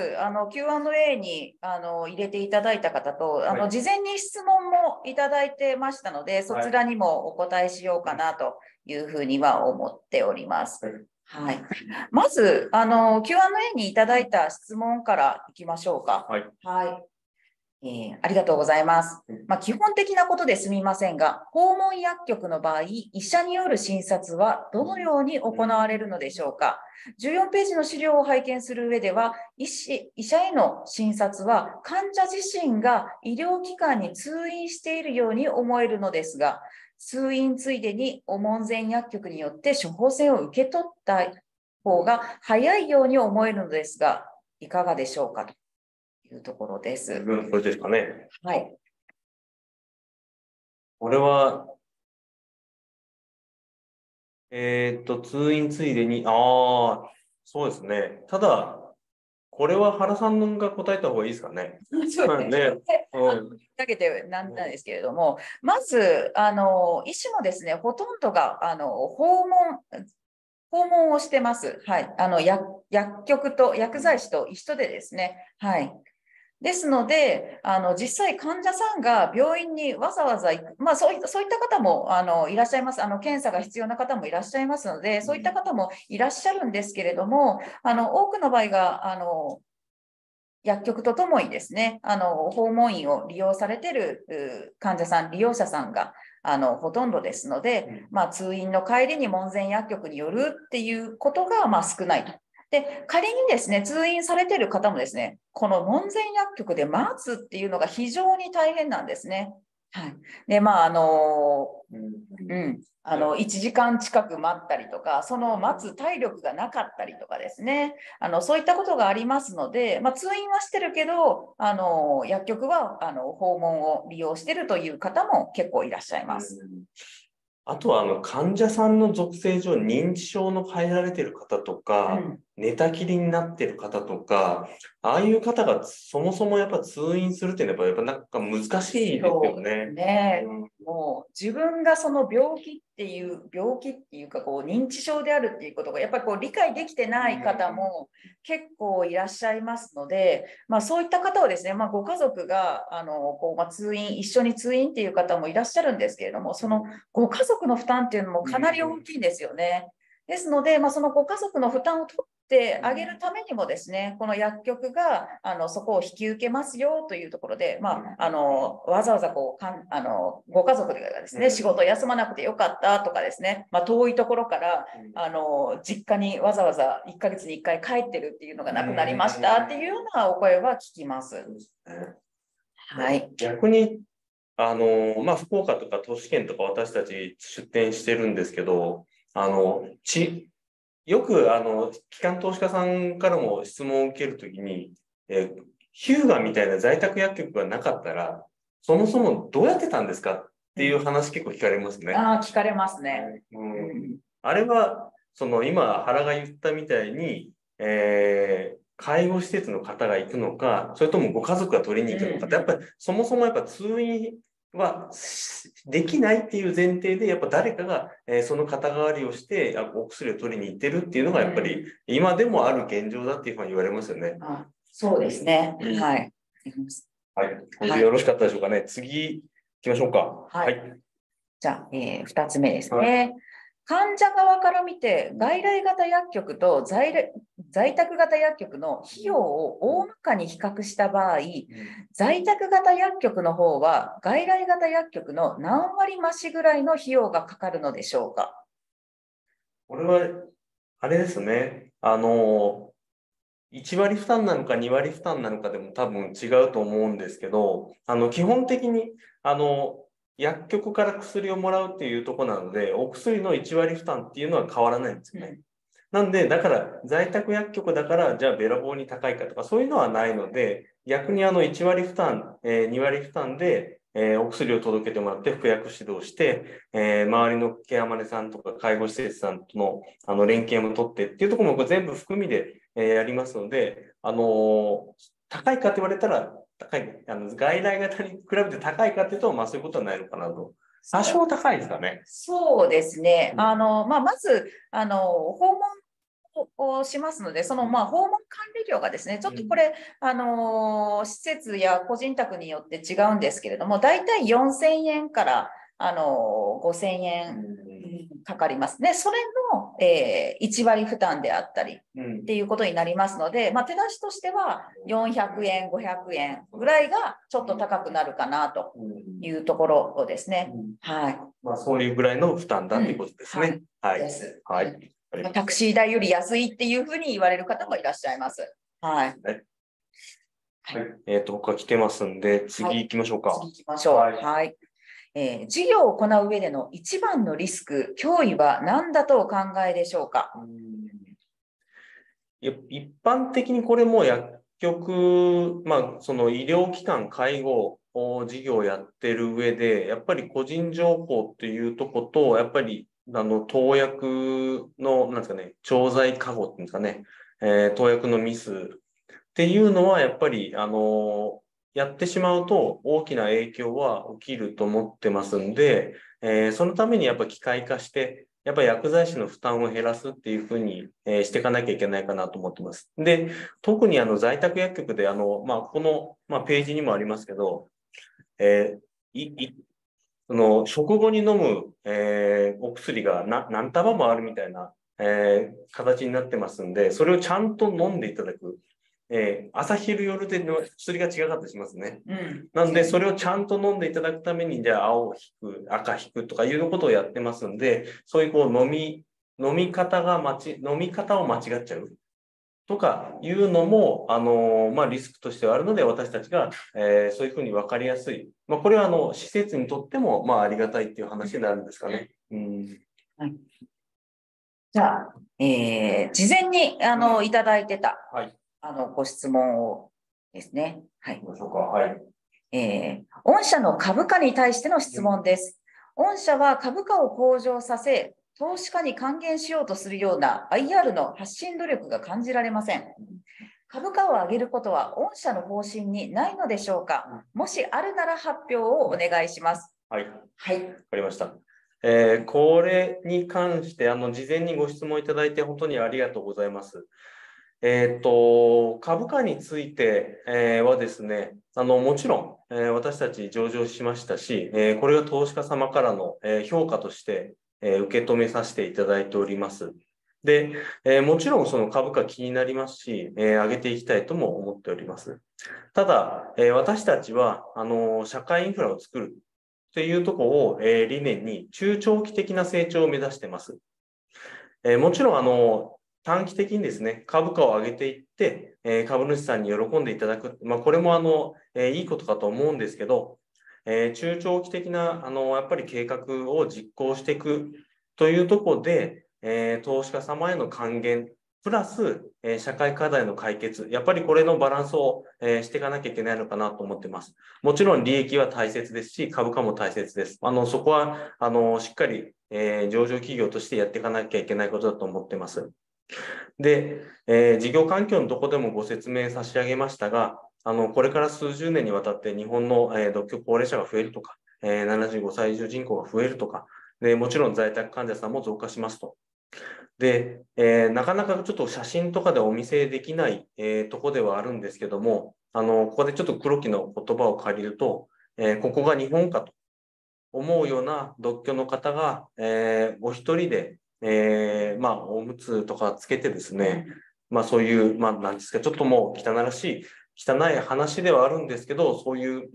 Q&A に入れていただいた方と、事前に質問もいただいてましたので、そちらにもお答えしようかなというふうには思っております。はい。まず、Q&A にいただいた質問からいきましょうか。はい。はい。ありがとうございます。基本的なことですみませんが、訪問薬局の場合、医者による診察はどのように行われるのでしょうか。14ページの資料を拝見する上では、医者への診察は患者自身が医療機関に通院しているように思えるのですが、通院ついでにお門前薬局によって処方箋を受け取った方が早いように思えるのですが、いかがでしょうかというところです。これですかね。はい。これは、通院ついでに、ああ、そうですね。ただ、これは原さんが答えた方がいいですかね。そうですね。だけでなんなんですけれども、まず医師もですね、ほとんどが訪問をしてます。はい、薬局と薬剤師と一緒でですね。はい。ですので、実際患者さんが病院にわざわざ行く、そういった方もいらっしゃいます。検査が必要な方もいらっしゃいますので、そういった方もいらっしゃるんですけれども、多くの場合が、薬局とともにですね、訪問医を利用されている患者さん、利用者さんが、ほとんどですので、通院の帰りに門前薬局に寄るっていうことが、少ないと。で、仮にですね、通院されている方もですね、この門前薬局で待つっていうのが非常に大変なんですね。はい。で、1時間近く待ったりとか、その待つ体力がなかったりとかですね、そういったことがありますので、通院はしてるけど、薬局は訪問を利用してるという方も結構いらっしゃいます。あとは患者さんの属性上認知症の入られている方とか、寝たきりになっている方とか、ああいう方がそもそもやっぱ通院するっていうのはやっぱなんか難しいですよね。ね、もう自分がその病気っていうかこう認知症であるっていうことがやっぱりこう理解できてない方も結構いらっしゃいますので、そういった方はですね、ご家族が一緒に通院っていう方もいらっしゃるんですけれども、そのご家族の負担っていうのもかなり大きいんですよね。ですので、そのご家族の負担を取ってあげるためにもですね、この薬局がそこを引き受けますよというところで、わざわざこうご家族がですね、仕事休まなくてよかったとかですね、遠いところから実家にわざわざ1ヶ月に1回帰ってるっていうのがなくなりましたっていうようなお声は聞きます。はい、逆に福岡とか都市圏とか私たち出店してるんですけど、よく機関投資家さんからも質問を受けるときに、日向みたいな在宅薬局がなかったら、そもそもどうやってたんですかっていう話、結構聞かれますね。聞かれますね。あれは、今、原が言ったみたいに、介護施設の方が行くのか、それともご家族が取りに行くのかって、やっぱりそもそもやっぱ通院はできないっていう前提で、やっぱ誰かがその肩代わりをしてお薬を取りに行ってるっていうのがやっぱり今でもある現状だっていうふうに言われますよね。そうですね。はい。はい。よろしかったでしょうかね。次行きましょうか。はい。じゃあ2つ目ですね。患者側から見て外来型薬局と在宅型薬局の費用を大まかに比較した場合、在宅型薬局の方は外来型薬局の何割増しぐらいの費用がかかるのでしょうか。これはあれですね、1割負担なのか2割負担なのかでも多分違うと思うんですけど、基本的に薬局から薬をもらうっていうところなので、お薬の1割負担っていうのは変わらないんですよね。なんで、だから、在宅薬局だから、じゃあ、べらぼうに高いかとか、そういうのはないので、逆に1割負担、2割負担で、お薬を届けてもらって、服薬指導して、周りのケアマネさんとか、介護施設さんとの連携も取ってっていうところも全部含みでやりますので、高いかって言われたら、高い、外来型に比べて高いかっていうと、そういうことはないのかなと。多少高いですかね。そうですね。まず、訪問をしますので、その訪問管理料がですね、ちょっとこれ、施設や個人宅によって違うんですけれども、だいたい4000円から5000円かかりますね。それの1割負担であったりっていうことになりますので、まあ、手出しとしては400円、500円ぐらいがちょっと高くなるかなというところですね。はい。まあそういうぐらいの負担だっていうことですね。はい。はい。タクシー代より安いっていうふうに言われる方もいらっしゃいます。はい。はい、他来てますんで、次行きましょうか。次行きましょう。はい。事業を行う上での一番のリスク、脅威は何だとお考えでしょうか。一般的にこれも薬局、まあ、その医療機関、介護事業をやってる上で、やっぱり個人情報っていうとこと、やっぱり投薬の、なんですかね、調剤過誤っていうんですかね、投薬のミスっていうのは、やっぱり、やってしまうと大きな影響は起きると思ってますんで、そのためにやっぱ機械化して、やっぱ薬剤師の負担を減らすっていうふうに、していかなきゃいけないかなと思ってます。で、特に在宅薬局で、この、ページにもありますけど、食後に飲む、お薬が何束もあるみたいな、形になってますんで、それをちゃんと飲んでいただく。朝昼夜で薬が違かったりしますね。なんで、それをちゃんと飲んでいただくために、じゃあ、青を引く、赤引くとかいうことをやってますんで、そういう飲み方を間違っちゃうとかいうのも、リスクとしてはあるので、私たちが、そういうふうに分かりやすい。これは、施設にとっても、ありがたいっていう話になるんですかね。はい。じゃあ、事前に、いただいてた。はい。ご質問をですね。はい。御社の株価に対しての質問です。御社は株価を向上させ、投資家に還元しようとするような IR の発信努力が感じられません。株価を上げることは御社の方針にないのでしょうか。もしあるなら発表をお願いします。はい。はい。わかりました。これに関して、事前にご質問いただいて本当にありがとうございます。株価についてはですね、もちろん、私たち上場しましたし、これが投資家様からの評価として受け止めさせていただいております。で、もちろんその株価気になりますし、上げていきたいとも思っております。ただ、私たちは、社会インフラを作るというところを理念に中長期的な成長を目指しています。もちろん、短期的にですね、株価を上げていって、株主さんに喜んでいただく。これもいいことかと思うんですけど、中長期的な、やっぱり計画を実行していくというところで、投資家様への還元、プラス、社会課題の解決。やっぱりこれのバランスを、していかなきゃいけないのかなと思っています。もちろん利益は大切ですし、株価も大切です。そこは、しっかり、上場企業としてやっていかなきゃいけないことだと思っています。で、事業環境のとこでもご説明差し上げましたが、これから数十年にわたって日本の、独居高齢者が増えるとか、75歳以上人口が増えるとかで、もちろん在宅患者さんも増加しますと。で、なかなかちょっと写真とかでお見せできない、とこではあるんですけども、ここでちょっと黒木の言葉を借りると、ここが日本かと思うような独居の方が、お一人でおむつとかつけてですね、そういう、なんですか、ちょっともう汚い話ではあるんですけど、そういう、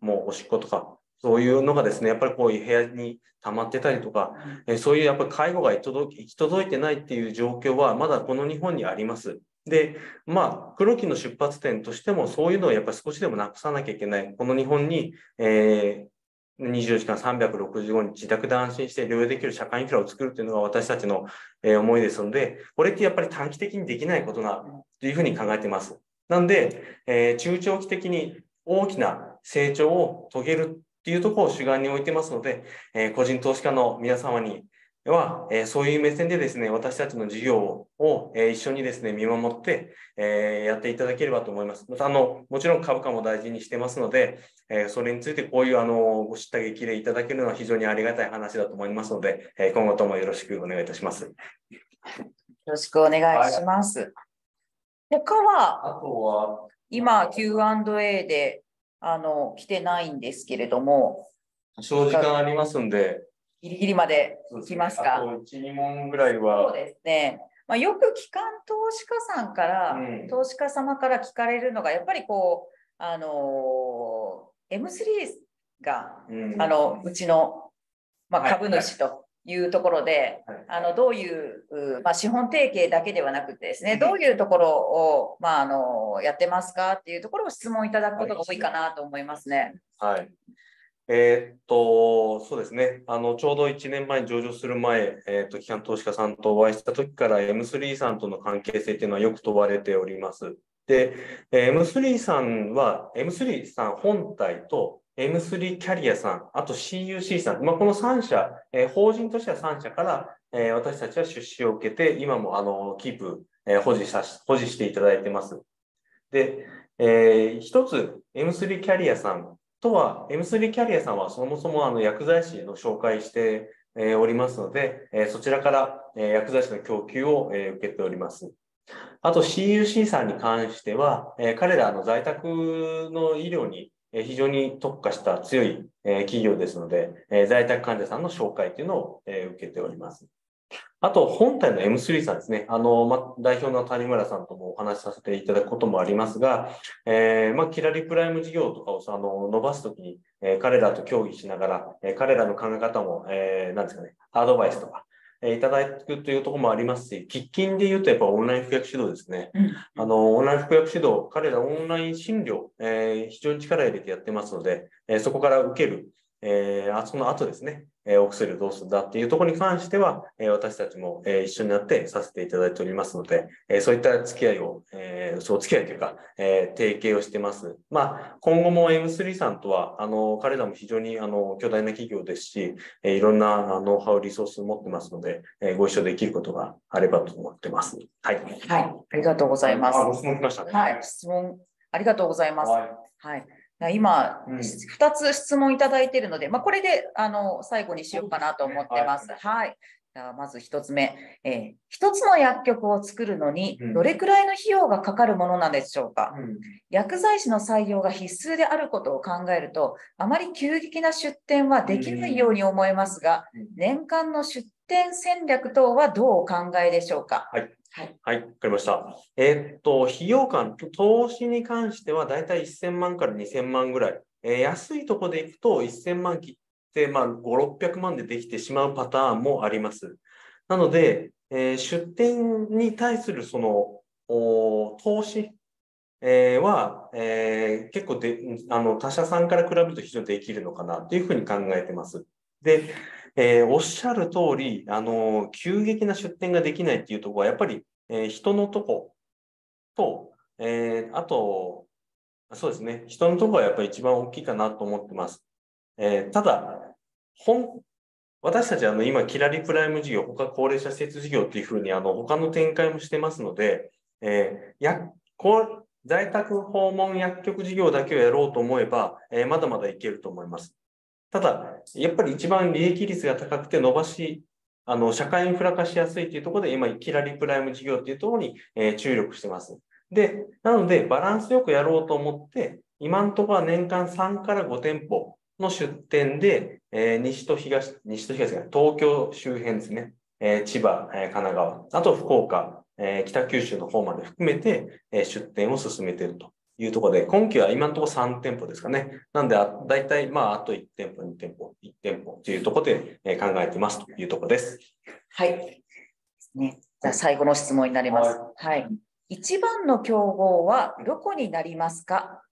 もうおしっことか、そういうのがですね、やっぱりこういう部屋に溜まってたりとか、そういうやっぱり介護が行き届いてないっていう状況は、まだこの日本にあります。で、黒木の出発点としても、そういうのをやっぱり少しでもなくさなきゃいけない。この日本に、24時間365日自宅で安心して療養できる社会インフラを作るというのが私たちの思いですので、これってやっぱり短期的にできないことだというふうに考えています。なんで、中長期的に大きな成長を遂げるっていうところを主眼に置いてますので、個人投資家の皆様には、そういう目線でですね、私たちの事業を一緒にですね、見守ってやっていただければと思います。また、もちろん株価も大事にしてますので、それについてこういうご知った激励いただけるのは非常にありがたい話だと思いますので、今後ともよろしくお願いいたします。よろしくお願いします。他は、あとは今 Q&A で来てないんですけれども。少時間ありますんで。ギリギリまでいきますか。そうですね、あと 1、2 問ぐらいは。そうですね。まあ、よく機関投資家さんから、うん、投資家様から聞かれるのがやっぱりこうM3 が、うん、うちの、まあ、株主というところで、はい、どういう、まあ、資本提携だけではなくてですね、どういうところを、まあ、やってますかっていうところを質問いただくことが多いかなと思いますね。はい、そうですね。ちょうど1年前に上場する前、機関投資家さんとお会いした時から M3 さんとの関係性というのはよく問われております。で、M3 さんは M3 さん本体と M3 キャリアさん、あと CUC さん、まあ、この3社、法人としては3社から、私たちは出資を受けて、今もキープ、保持していただいてます。で、一つ M3 キャリアさんとは、M3 キャリアさんはそもそも薬剤師の紹介しておりますので、そちらから薬剤師の供給を受けております。あと CUC さんに関しては、彼ら在宅の医療に非常に特化した強い企業ですので、在宅患者さんの紹介というのを受けております。あと、本体の M3 さんですね。代表の谷村さんともお話しさせていただくこともありますが、まあ、キラリプライム事業とかを伸ばすときに、彼らと協議しながら、彼らの考え方も、なんですかね、アドバイスとか、いただくというところもありますし、喫緊で言うとやっぱオンライン服薬指導ですね。うん、オンライン服薬指導、彼らオンライン診療、非常に力を入れてやってますので、そこから受ける、その後ですね、お薬をどうするんだっていうところに関しては、私たちも一緒になってさせていただいておりますので、そういった付き合いを、付き合いというか、提携をしてます。まあ、今後も M3 さんとは、彼らも非常に巨大な企業ですし、いろんなノウハウ、リソースを持ってますので、ご一緒できることがあればと思ってます。はい。はい。ありがとうございます。ご質問来ましたね。はい。質問、ありがとうございます。はい。今、2つ質問いただいているので、まあ、これで最後にしようかなと思ってます。はい。じゃあまず1つ目、1つの薬局を作るのにどれくらいの費用がかかるものなんでしょうか。うん、薬剤師の採用が必須であることを考えると、あまり急激な出店はできないように思えますが、年間の出店戦略等はどうお考えでしょうか。はい。はい、わかりました。費用間、投資に関してはだいたい1000万から2000万ぐらい。安いとこでいくと1000万切って、まあ、5、600万でできてしまうパターンもあります。なので、出店に対する投資は、結構他社さんから比べると非常にできるのかなというふうに考えてます。で、おっしゃる通り、急激な出店ができないっていうところは、やっぱり、人のとこと、あと、そうですね、人のところはやっぱり一番大きいかなと思ってます。ただ、私たちは今、キラリプライム事業、他高齢者施設事業っていうふうに、他の展開もしてますので、在宅訪問薬局事業だけをやろうと思えば、まだまだいけると思います。ただ、やっぱり一番利益率が高くて社会インフラ化しやすいというところで、今、キラリプライム事業というところに注力してます。で、なので、バランスよくやろうと思って、今のところは年間3から5店舗の出店で、西と東が東京周辺ですね、千葉、神奈川、あと福岡、北九州の方まで含めて出店を進めていると。いうところで、今期は今のところ3店舗ですかね。なんで、だいたい、まあ、あと1店舗、2店舗、1店舗というところで考えてますというところです。はい。ね、じゃあ最後の質問になります。はい。一番の競合はどこになりますか？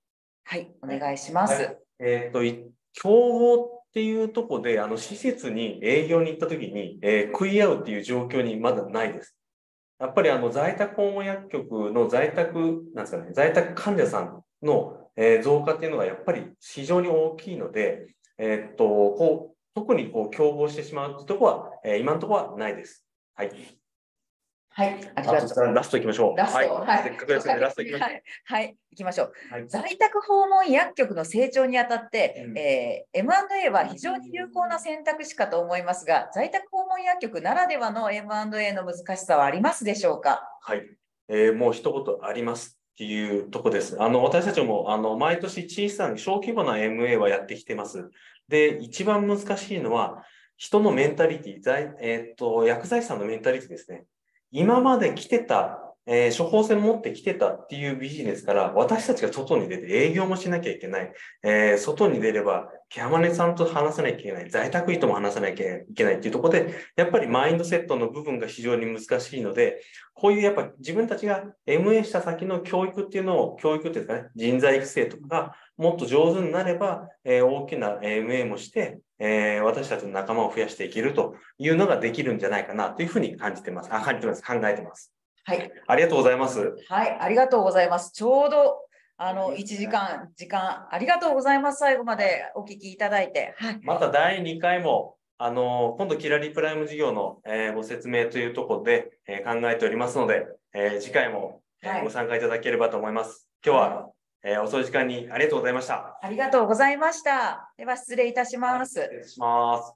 はい、お願いします。はい、競合っていうところで、施設に営業に行ったときに、食い合うっていう状況にまだないです。やっぱり在宅訪問薬局の在宅患者さんの増加っていうのがやっぱり非常に大きいので、特に競合してしまうところは、今のところはないです。はい。はい。ありがとうございます。ラスト行きましょう。ラスト。はい。せっかくですので、ラスト行きましょう。はい。行きましょう。在宅訪問薬局の成長にあたって、M&A は非常に有効な選択肢かと思いますが、在宅訪問薬局ならではの M&A の難しさはありますでしょうか？はい。もう一言ありますっていうとこです。私たちも、毎年小規模な M&A はやってきてます。で、一番難しいのは、人のメンタリティ、薬剤師さんのメンタリティですね。今まで来てた、処方箋持ってきてたっていうビジネスから、私たちが外に出て営業もしなきゃいけない。外に出れば、ケアマネさんと話さなきゃいけない。在宅医とも話さなきゃいけないっていうところで、やっぱりマインドセットの部分が非常に難しいので、こういうやっぱ自分たちが MA した先の教育っていうのを、教育っていうかね、人材育成とかがもっと上手になれば、大きな MA もして、私たちの仲間を増やしていけるというのができるんじゃないかなというふうに感じてます。考えてます。はい。ありがとうございます。はい。ありがとうございます。ちょうど、1時間、ありがとうございます。最後までお聞きいただいて。はい。また第2回も、今度、キラリプライム事業の、ご説明というところで、考えておりますので、次回も、ご参加いただければと思います。今日は、遅い時間にありがとうございました。ありがとうございました。では失礼いたします。失礼します。